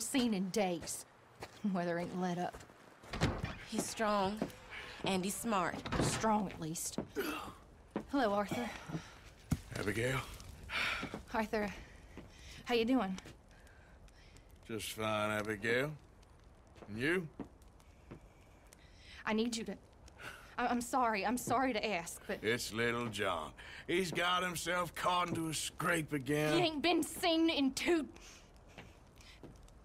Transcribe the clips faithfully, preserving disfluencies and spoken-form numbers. him seen in days. Weather ain't let up. He's strong. And he's smart. Strong, at least. Hello, Arthur. Abigail. Arthur, how you doing? Just fine, Abigail. And you? I need you to... I I'm sorry. I'm sorry to ask, but... It's little John. He's got himself caught into a scrape again. He ain't been seen in two...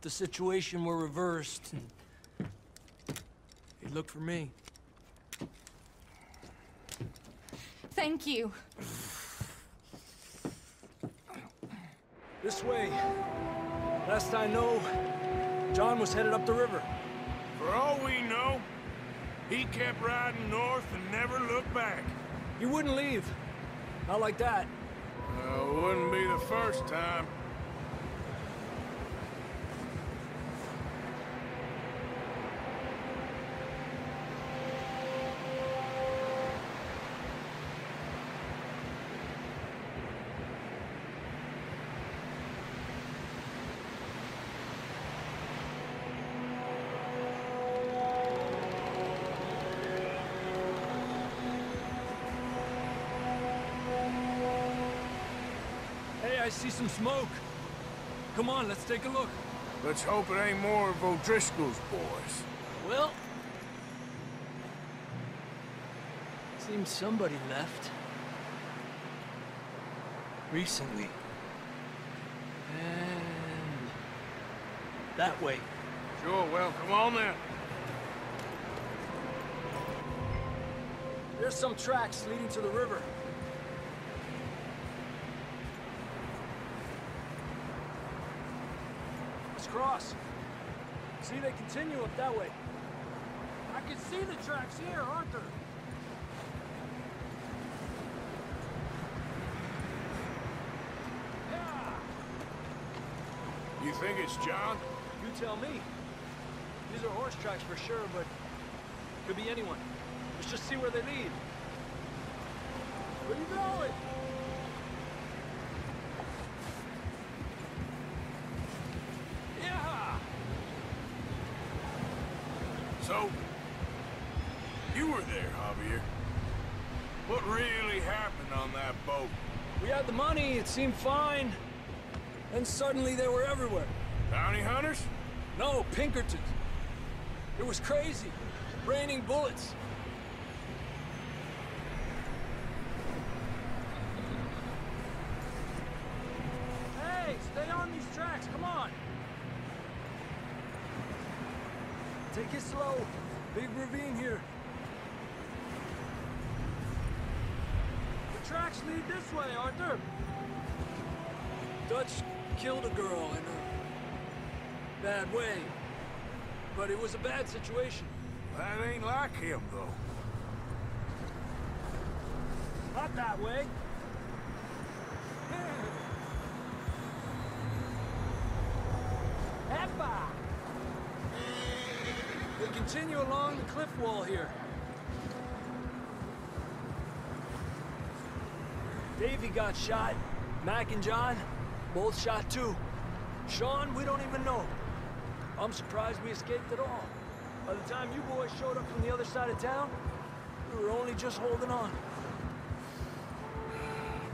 the situation were reversed... And... Look for me. Thank you. This way. Last I know, John was headed up the river. For all we know, he kept riding north and never looked back. You wouldn't leave. Not like that. Uh, wouldn't be the first time. I see some smoke. Come on, let's take a look. Let's hope it ain't more of O'Driscoll's boys. Well... Seems somebody left. Recently. And... That way. Sure, well, come on then. There's some tracks leading to the river. Cross. See, they continue up that way. I can see the tracks here, Arthur. Yeah. You think it's John? You tell me. These are horse tracks for sure, but could be anyone. Let's just see where they lead. Where are you going? So, you were there, Javier. What really happened on that boat? We had the money, it seemed fine. Then suddenly they were everywhere. Bounty hunters? No, Pinkertons. It was crazy. Raining bullets. Hey, stay on these tracks, come on! Take it slow. Big ravine here. The tracks lead this way, Arthur. Dutch killed a girl in a bad way. But it was a bad situation. That ain't like him, though. Not that way. Epa! We continue along the cliff wall here. Davey got shot. Mac and John, both shot too. Sean, we don't even know. I'm surprised we escaped at all. By the time you boys showed up from the other side of town, we were only just holding on.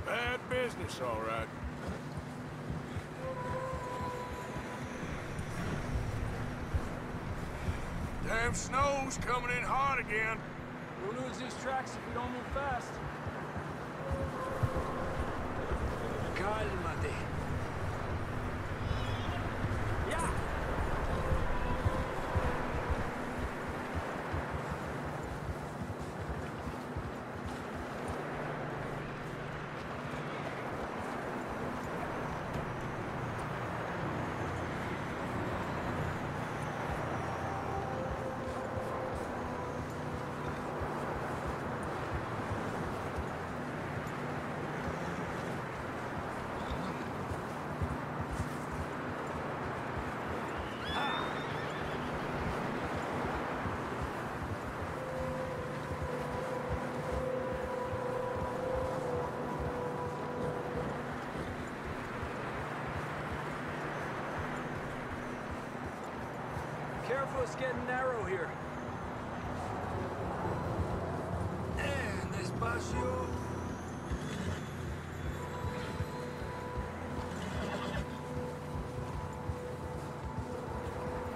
Bad business, all right. Damn snow's coming in hard again. We'll lose these tracks if we don't move fast. Cálmate. Yeah. it's getting narrow here. And despacio.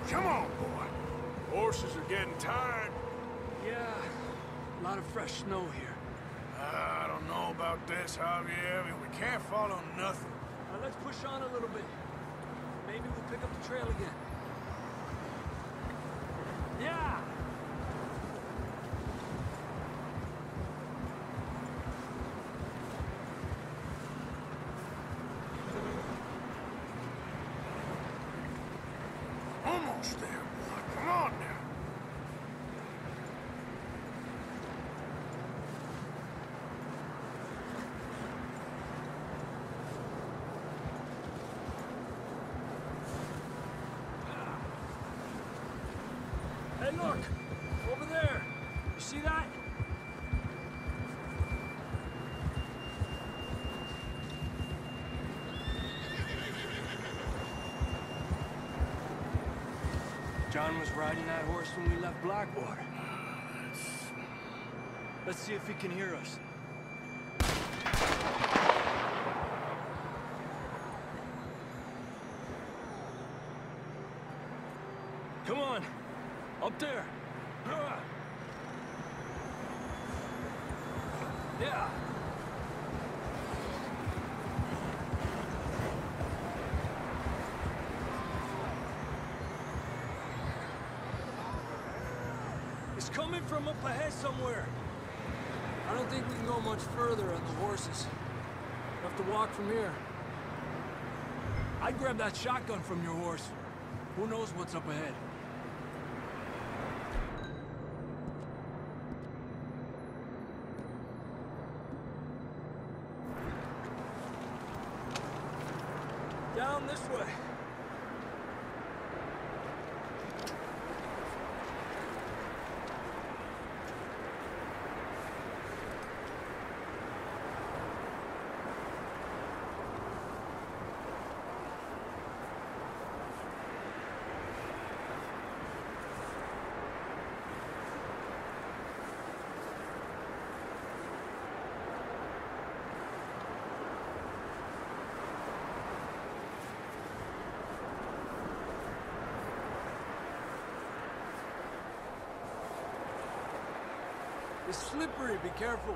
Come on, boy. Horses are getting tired. Yeah, a lot of fresh snow here. Uh, I don't know about this, Javier. I mean, we can't follow nothing. Now let's push on a little bit. Maybe we'll pick up the trail again. Yeah! Almost there, boy. Come on now. Look! Over there! You see that? John was riding that horse when we left Blackwater. Let's see if he can hear us. Come on! Up there! Yeah! It's coming from up ahead somewhere. I don't think we can go much further on the horses. We'll have to walk from here. I'd grab that shotgun from your horse. Who knows what's up ahead? Down this way. It's slippery, be careful.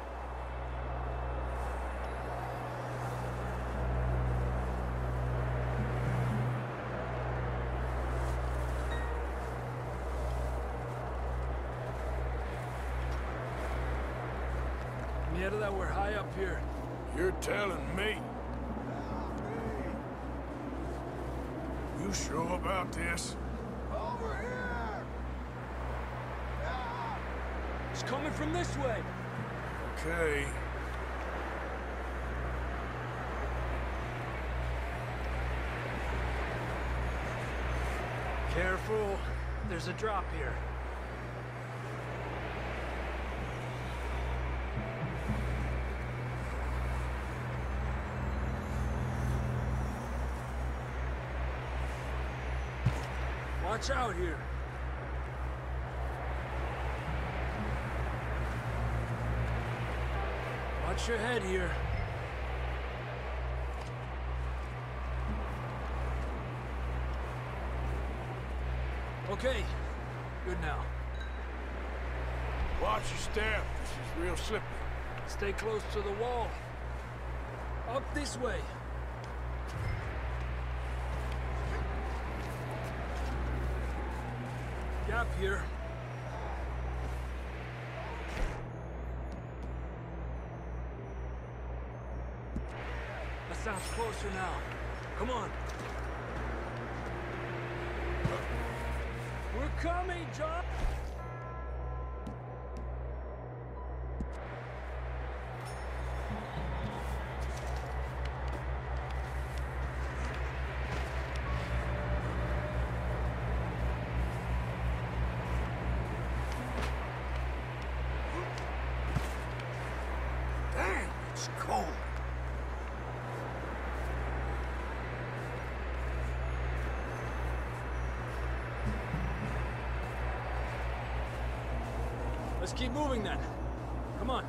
Near to that, we're high up here. You're telling me. You sure about this? Over here. It's coming from this way. Okay. Careful. There's a drop here. Watch out here. Watch your head here. Okay, good now. Watch your step. This is real slippery. Stay close to the wall. Up this way. Gap here. Sounds closer now. Come on. We're coming, John! Dang, it's cold. Let's keep moving then. Come on.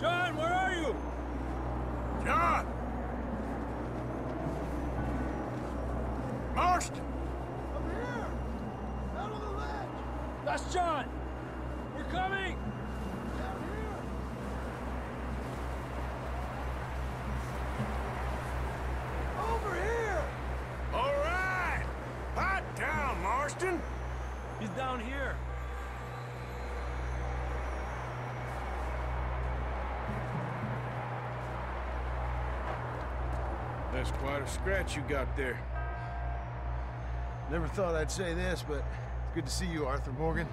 John, where are you? John! Marston! Up here! Out on the ledge! That's John! We're coming! He's down here. That's quite a scratch you got there. Never thought I'd say this, but it's good to see you, Arthur Morgan.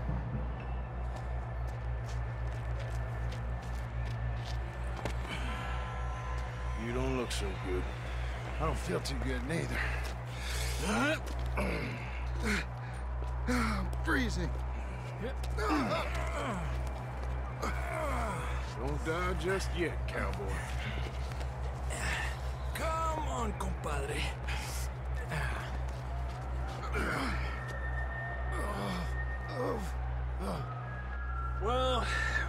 You don't look so good. I don't feel too good, neither. I'm freezing. Don't die just yet, cowboy. Come on, compadre. Well,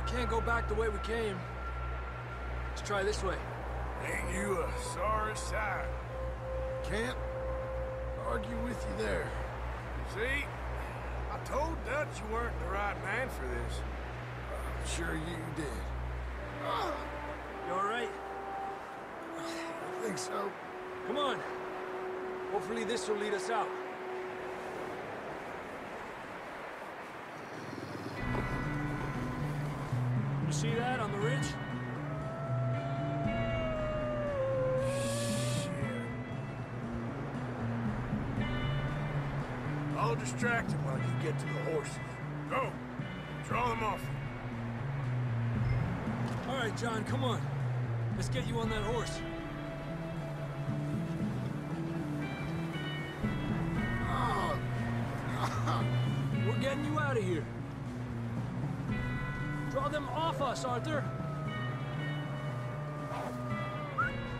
we can't go back the way we came. Let's try this way. Ain't you a sorry sight? Can't argue with you there. See? I told Dutch you weren't the right man for this. I'm sure you did. You all right? I think so. Come on. Hopefully this will lead us out. You see that on the ridge? I'll distract him while you get to the horses. Go! Draw them off. All right, John, come on. Let's get you on that horse. Oh. We're getting you out of here. Draw them off us, Arthur.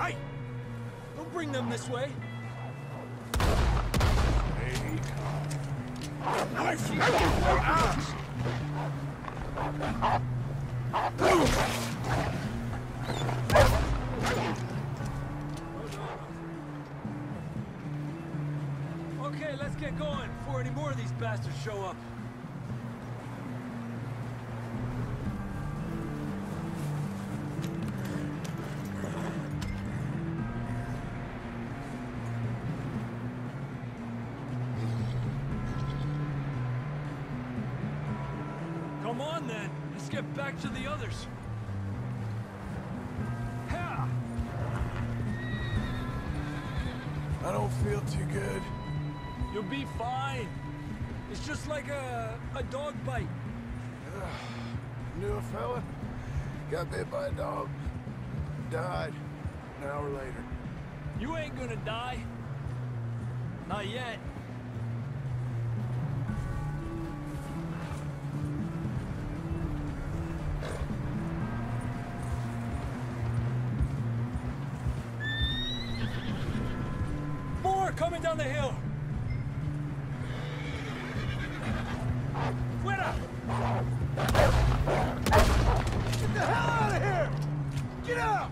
Hey! Don't bring them this way. Knife you for us! Okay, let's get going before any more of these bastards show up. Come on, then. Let's get back to the others. Yeah. I don't feel too good. You'll be fine. It's just like a, a dog bite. Uh, knew a fella. Got bit by a dog. Died an hour later. You ain't gonna die. Not yet. Coming down the hill. Fuera! Get the hell out of here! Get up!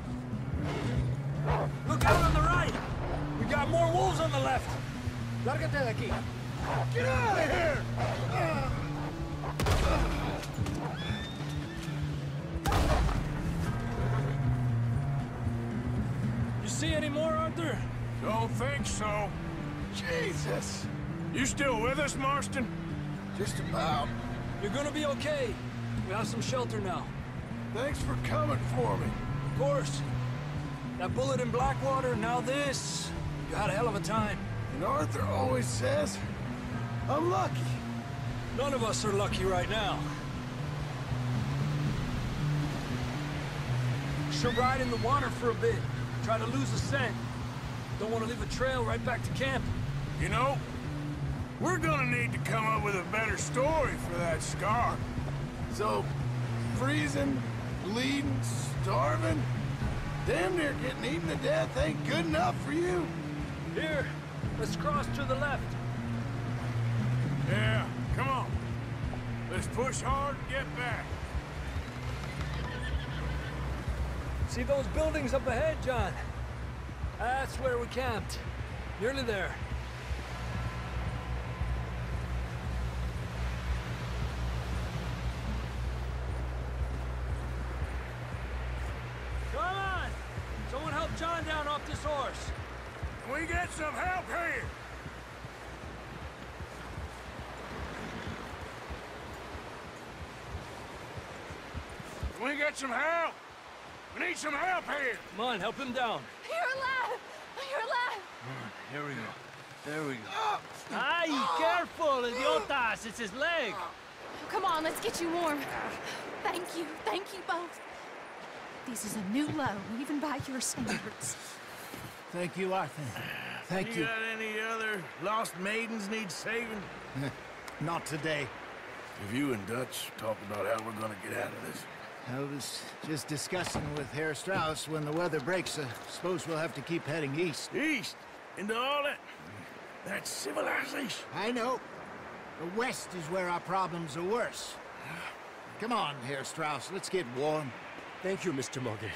Look out on the right! We got more wolves on the left! Lárgate de aquí! Get out of here! Uh. You see any more, Arthur? Don't think so. Jesus! You still with us, Marston? Just about. You're gonna be okay. We have some shelter now. Thanks for coming for me. Of course. That bullet in Blackwater, now this. You had a hell of a time. And Arthur always says, I'm lucky. None of us are lucky right now. Should ride in the water for a bit. Try to lose the scent. Don't want to leave a trail right back to camp. You know, we're gonna need to come up with a better story for that scar. So, freezing, bleeding, starving, damn near getting eaten to death ain't good enough for you. Here, let's cross to the left. Yeah, come on. Let's push hard and get back. See those buildings up ahead, John? That's where we camped. Nearly there. Come on! Someone help John down off this horse. Can we get some help here? Can we get some help? We need some help here! Come on, help him down. You're alive! You're alive! Right, here we go. There we go. Aye, careful, idiotas! It's his leg! Come on, let's get you warm. Thank you, thank you both. This is a new low, even by your standards. Thank you, Arthur. Thank you. You got any other lost maidens need saving? Not today. If you and Dutch talk about how we're gonna get out of this. I was just discussing with Herr Strauss when the weather breaks. I suppose we'll have to keep heading east. East? Into all that... that civilization? I know. The west is where our problems are worse. Come on, Herr Strauss. Let's get warm. Thank you, Mister Morgan.